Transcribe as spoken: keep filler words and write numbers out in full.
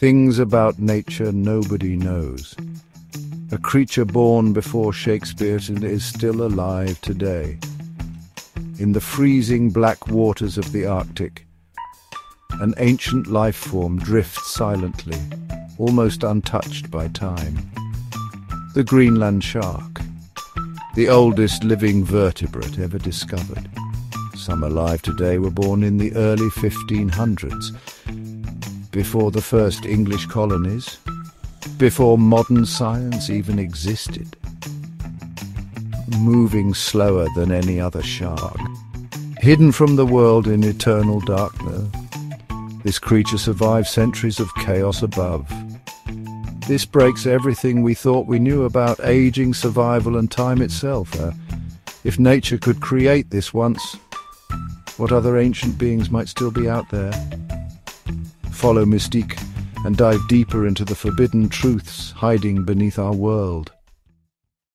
Things about nature nobody knows. A creature born before Shakespeare and is still alive today. In the freezing black waters of the Arctic, an ancient life form drifts silently, almost untouched by time. The Greenland shark, the oldest living vertebrate ever discovered. Some alive today were born in the early fifteen hundreds, before the first English colonies, before modern science even existed. Moving slower than any other shark, hidden from the world in eternal darkness, this creature survived centuries of chaos above. This breaks everything we thought we knew about aging, survival, and time itself. Uh, if nature could create this once, what other ancient beings might still be out there? Follow MystiQ and dive deeper into the forbidden truths hiding beneath our world.